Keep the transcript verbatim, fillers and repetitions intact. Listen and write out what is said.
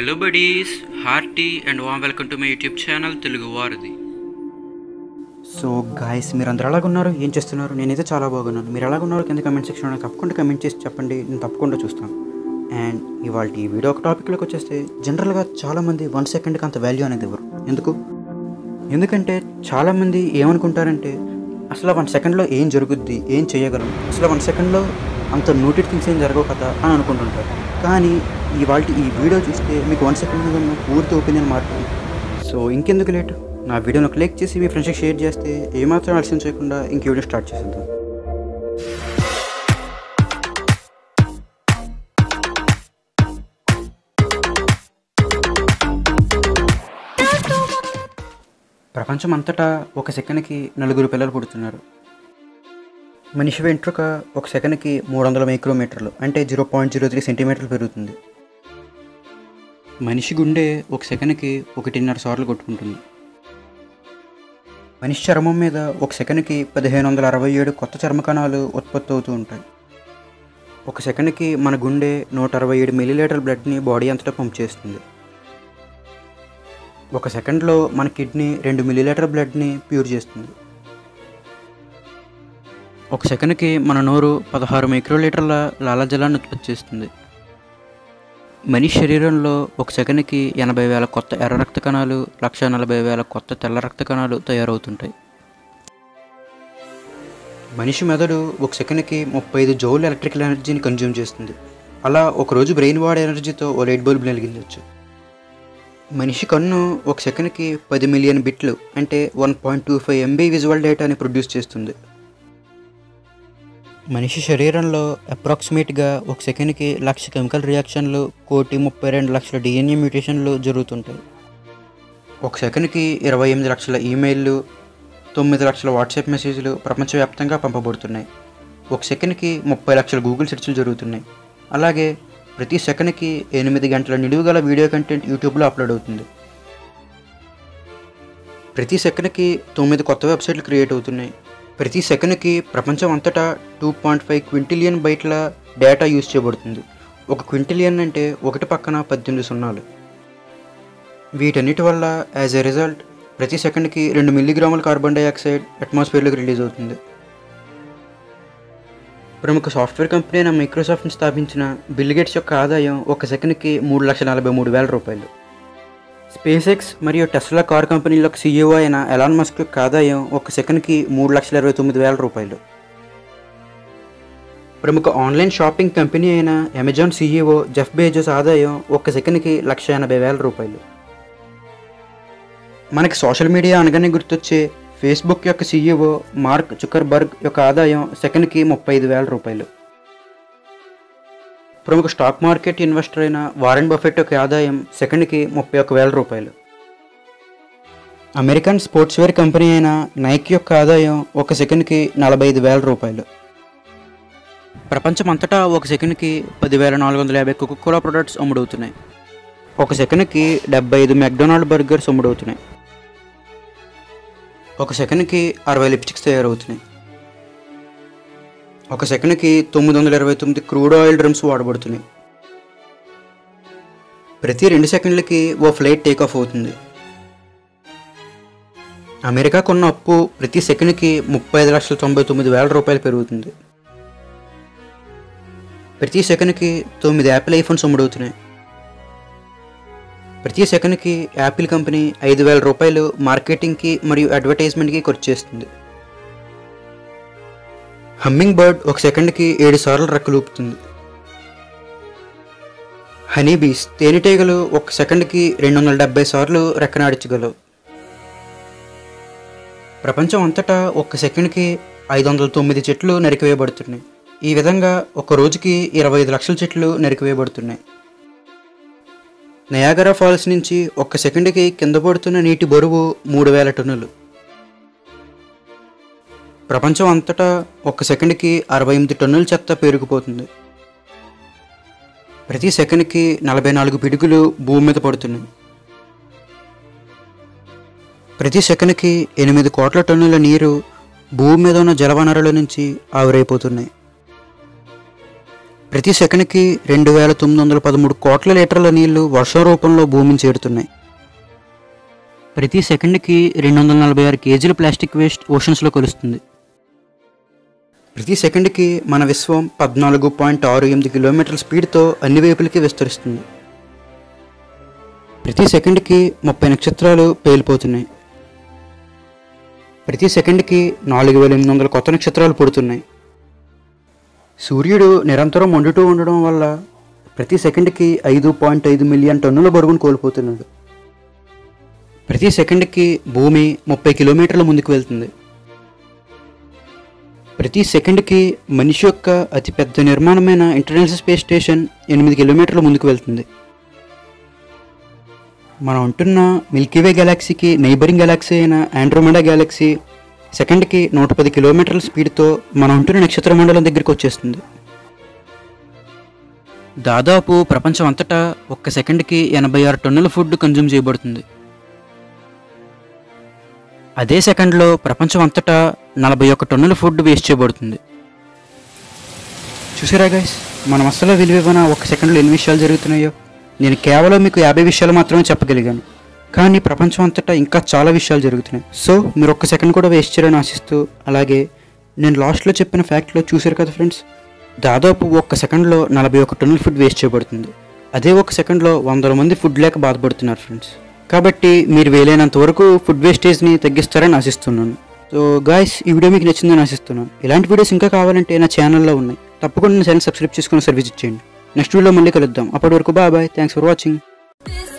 Hello buddies, hearty and warm welcome to my YouTube channel Telugu Varadi. So guys, మీరు అందరూ ఎలా ఉన్నారు, ఏం చేస్తున్నారు? నేనైతే చాలా బాగున్నాను. మీరు ఎలా ఉన్నారు కింద కమెంట్ సెక్షన్లో తప్పకుండా కమెంట్ చేసి చెప్పండి, నేను తప్పకుండా చూస్తాను. అండ్ ఇవాళ ఈ వీడియో ఒక టాపిక్లోకి వచ్చేస్తే, జనరల్గా చాలామంది వన్ సెకండ్కి అంత వాల్యూ అనేది ఇవ్వరు. ఎందుకు ఎందుకంటే చాలామంది ఏమనుకుంటారంటే, అసలు వన్ సెకండ్లో ఏం జరుగుద్ది, ఏం చేయగలం, అసలు వన్ సెకండ్లో అంత నోటెడ్ థింగ్స్ ఏం జరగవు కదా అని అనుకుంటుంటారు. కానీ ఇవాళ ఈ వీడియో చూస్తే మీకు వన్ సెకండ్ ఉన్న పూర్తి ఒపీనియన్ మారుతుంది. సో ఇంకెందుకు లేట్, నా వీడియోను క్లిక్ చేసి మీ ఫ్రెండ్స్కి షేర్ చేస్తే ఏమాత్రం ఆలస్యం చేయకుండా ఇంక వీడియో స్టార్ట్ చేసేద్దాం. ప్రపంచం అంతటా ఒక సెకండ్కి నలుగురు పిల్లలు పుడుతున్నారు. మనిషి వెంట్రుక ఒక సెకండ్కి మూడు వందల మైక్రోమీటర్లు అంటే జీరో పాయింట్ జీరో త్రీ సెంటీమీటర్లు పెరుగుతుంది. మనిషి గుండె ఒక సెకండ్కి ఒకటిన్నర సార్లు కొట్టుకుంటుంది. మనిషి చర్మం మీద ఒక సెకండ్కి పదిహేను వందల అరవై ఏడు కొత్త చర్మకణాలు ఉత్పత్తి అవుతూ ఉంటాయి. ఒక సెకండ్కి మన గుండె నూట అరవై ఏడు మిల్లీలీటర్ బ్లడ్ని బాడీ అంతటా పంప్ చేస్తుంది. ఒక సెకండ్లో మన కిడ్నీ రెండు మిల్లీలీటర్ బ్లడ్ని ప్యూర్ చేస్తుంది. ఒక సెకండ్కి మన నోరు పదహారు మైక్రోలీటర్ల లాలాజలాన్ని ఉత్పత్తి చేస్తుంది. మనిషి శరీరంలో ఒక సెకండ్కి ఎనభై వేల కొత్త ఎర్ర రక్త కణాలు, లక్ష నలభై వేల కొత్త తెల్ల రక్త కణాలు తయారవుతుంటాయి. మనిషి మెదడు ఒక సెకండ్కి ముప్పై ఐదు జౌల్ ఎలక్ట్రికల్ ఎనర్జీని కన్జ్యూమ్ చేస్తుంది. అలా ఒకరోజు బ్రెయిన్ వాడే ఎనర్జీతో ఓ లైట్ బల్బ్ వెలిగించవచ్చు. మనిషి కన్ను ఒక సెకండ్కి పది మిలియన్ బిట్లు అంటే one point two five MB visual డేటాని ప్రొడ్యూస్ చేస్తుంది. మనిషి శరీరంలో అప్రాక్సిమేట్గా ఒక సెకండ్కి లక్ష కెమికల్ రియాక్షన్లు, కోటి ముప్పై రెండు లక్షల డిఎన్ఏ మ్యూటేషన్లు జరుగుతుంటాయి. ఒక సెకండ్కి ఇరవై ఎనిమిది లక్షల ఈమెయిల్లు, తొమ్మిది లక్షల వాట్సాప్ మెసేజ్లు ప్రపంచవ్యాప్తంగా పంపబడుతున్నాయి. ఒక సెకండ్కి ముప్పై లక్షల గూగుల్ సెర్చ్లు జరుగుతున్నాయి. అలాగే ప్రతి సెకండ్కి ఎనిమిది గంటల నిలువుగల వీడియో కంటెంట్ యూట్యూబ్లో అప్లోడ్ అవుతుంది. ప్రతి సెకండ్కి తొమ్మిది కొత్త వెబ్సైట్లు క్రియేట్ అవుతున్నాయి. ప్రతి సెకండ్కి ప్రపంచం అంతటా టూ పాయింట్ ఫైవ్ క్వింటిలియన్ బైట్ల డేటా యూజ్ చేయబడుతుంది. ఒక క్వింటిలియన్ అంటే ఒకటి పక్కన పద్దెనిమిది సున్నాలు. వీటన్నిటి వల్ల యాజ్ ఎ రిజల్ట్ ప్రతి సెకండ్కి రెండు మిల్లీగ్రాముల కార్బన్ డైఆక్సైడ్ అట్మాస్ఫియర్లోకి రిలీజ్ అవుతుంది. ప్రముఖ సాఫ్ట్వేర్ కంపెనీ అయిన మైక్రోసాఫ్ట్ని స్థాపించిన బిల్ గేట్స్ యొక్క ఆదాయం ఒక సెకండ్కి మూడు లక్షల నలభై మూడు వేల రూపాయలు. స్పేస్ ఎక్స్ మరియు టెస్లా కార్ కంపెనీలకు సీఈఓ అయిన ఎలాన్ మస్క్ యొక్క ఆదాయం ఒక సెకండ్కి మూడు లక్షల ఇరవై తొమ్మిది వేల రూపాయలు. ప్రముఖ ఆన్లైన్ షాపింగ్ కంపెనీ అయిన అమెజాన్ సీఈఓ జెఫ్ బేజోస్ ఆదాయం ఒక సెకండ్కి లక్ష ఎనభై వేల రూపాయలు. మనకి సోషల్ మీడియా అనగానే గుర్తొచ్చే ఫేస్బుక్ యొక్క సీఈఓ మార్క్ జుకర్బర్గ్ యొక్క ఆదాయం సెకండ్కి ముప్పై ఐదు వేల రూపాయలు. ప్రముఖ స్టాక్ మార్కెట్ ఇన్వెస్టర్ అయిన వారెన్ బఫెట్ యొక్క ఆదాయం సెకండ్కి ముప్పై ఒక్క వేల రూపాయలు. అమెరికన్ స్పోర్ట్స్ వేర్ కంపెనీ అయిన నైక్ యొక్క ఆదాయం ఒక సెకండ్కి నలభై ఐదు వేల రూపాయలు. ప్రపంచం అంతటా ఒక సెకండ్కి పదివేల నాలుగు వందల యాభై కోకోకోలా ప్రొడక్ట్స్ అమ్ముడవుతున్నాయి. ఒక సెకండ్కి డెబ్బై ఐదు మెక్డొనాల్డ్ బర్గర్స్ అమ్ముడవుతున్నాయి. ఒక సెకండ్కి అరవై లిప్స్టిక్స్ తయారవుతున్నాయి. ఒక సెకండ్కి తొమ్మిది వందల ఇరవై తొమ్మిది క్రూడ్ ఆయిల్ డ్రమ్స్ వాడబడుతున్నాయి. ప్రతి రెండు సెకండ్లకి ఓ ఫ్లైట్ టేక్ ఆఫ్ అవుతుంది. అమెరికాకున్న అప్పు ప్రతి సెకండ్కి ముప్పై ఐదు లక్షల తొంభై తొమ్మిది వేల రూపాయలు పెరుగుతుంది. ప్రతి సెకండ్కి తొమ్మిది యాపిల్ ఐఫోన్స్ అమ్ముడవుతున్నాయి. ప్రతి సెకండ్కి యాపిల్ కంపెనీ ఐదు వేల రూపాయలు మార్కెటింగ్కి మరియు అడ్వర్టైజ్మెంట్కి ఖర్చు చేస్తుంది. హమ్మింగ్ బర్డ్ ఒక సెకండ్కి ఏడు సార్లు రెక్కలూపుతుంది. హనీబీస్ తేనెటీగలు ఒక సెకండ్కి రెండు వందల డెబ్బై సార్లు రెక్కనాడించగలవు. ప్రపంచం అంతటా ఒక సెకండ్కి ఐదు వందల తొమ్మిది చెట్లు నరికివేయబడుతున్నాయి. ఈ విధంగా ఒక రోజుకి ఇరవై ఐదు లక్షల చెట్లు నరికివేయబడుతున్నాయి. నయాగరా ఫాల్స్ నుంచి ఒక్క సెకండ్కి కింద పడుతున్న నీటి బరువు మూడు వేల టన్నులు. ప్రపంచం అంతటా ఒక్క సెకండ్కి అరవై ఎనిమిది టన్నుల చెత్త పేరుకుపోతుంది. ప్రతి సెకండ్కి నలభై నాలుగు పిడుగులు భూమి మీద పడుతున్నాయి. ప్రతి సెకండ్కి ఎనిమిది కోట్ల టన్నుల నీరు భూమి మీద ఉన్న జలవనరుల నుంచి ఆవిరైపోతున్నాయి. ప్రతి సెకండ్కి రెండు వేల తొమ్మిది వందల పదమూడు కోట్ల లీటర్ల నీళ్లు వర్ష రూపంలో భూమిని చేరుతున్నాయి. ప్రతి సెకండ్కి రెండు వందల నలభై ఆరు కేజీల ప్లాస్టిక్ వేస్ట్ ఓషన్స్లో కలుస్తుంది. ప్రతి సెకండ్కి మన విశ్వం పద్నాలుగు పాయింట్ ఆరు ఎనిమిది కిలోమీటర్ల స్పీడ్తో అన్ని వైపులకి విస్తరిస్తుంది. ప్రతి సెకండ్కి ముప్పై నక్షత్రాలు పేలిపోతున్నాయి. ప్రతి సెకండ్కి నాలుగు వేల ఎనిమిది వందల కొత్త నక్షత్రాలు పుడుతున్నాయి. సూర్యుడు నిరంతరం మండుతూ ఉండడం వల్ల ప్రతి సెకండ్కి ఐదు పాయింట్ ఐదు మిలియన్ టన్నుల బరువును కోల్పోతున్నాడు. ప్రతి సెకండ్కి భూమి ముప్పై కిలోమీటర్ల ముందుకు వెళ్తుంది. ప్రతి సెకండ్కి మనిషి యొక్క అతిపెద్ద నిర్మాణమైన ఇంటర్నేషనల్ స్పేస్ స్టేషన్ ఎనిమిది కిలోమీటర్ల ముందుకు వెళ్తుంది. మనం ఉంటున్న మిల్కీవే గెలాక్సీకి నైబరింగ్ గెలాక్సీ అయిన ఆండ్రోమెడా గెలాక్సీ సెకండ్కి నూట పది కిలోమీటర్ల స్పీడ్తో మనం ఉంటున్న నక్షత్ర మండలం దగ్గరికి వచ్చేస్తుంది. దాదాపు ప్రపంచం అంతటా ఒక్క సెకండ్కి ఎనభై ఆరు టన్నుల ఫుడ్ కన్జ్యూమ్ చేయబడుతుంది. అదే సెకండ్లో ప్రపంచం అంతటా నలభై ఒక్క టన్నుల ఫుడ్ వేస్ట్ చేయబడుతుంది. చూసారా గైస్, మనం అసలు విలువైన ఒక సెకండ్లో ఎన్ని విషయాలు జరుగుతున్నాయో. నేను కేవలం మీకు యాభై విషయాలు మాత్రమే చెప్పగలిగాను, కానీ ప్రపంచం అంతటా ఇంకా చాలా విషయాలు జరుగుతున్నాయి. సో మీరు ఒక్క సెకండ్ కూడా వేస్ట్ చేయాలని ఆశిస్తూ, అలాగే నేను లాస్ట్లో చెప్పిన ఫ్యాక్ట్లో చూశారు కదా ఫ్రెండ్స్, దాదాపు ఒక్క సెకండ్లో నలభై ఒక్క టన్నుల ఫుడ్ వేస్ట్ చేయబడుతుంది. అదే ఒక సెకండ్లో వందల మంది ఫుడ్ లేక బాధపడుతున్నారు ఫ్రెండ్స్. కాబట్టి మీరు వీలైనంత వరకు ఫుడ్ వేస్టేజ్ని తగ్గిస్తారని ఆశిస్తున్నాను. సో గాయస్, ఈ వీడియో మీకు నచ్చిందని ఆశిస్తున్నాను. ఇలాంటి వీడియోస్ ఇంకా కావాలంటే నా ఛానల్లో ఉన్నాయి. తప్పకుండా నా ఛానల్ సబ్స్క్రైబ్ చేసుకుని సర్వీస్ ఇచ్చేయండి. నెక్స్ట్ వీడియోలో మళ్ళీ కలుద్దాం. అప్పటి వరకు bye bye. Thanks for watching.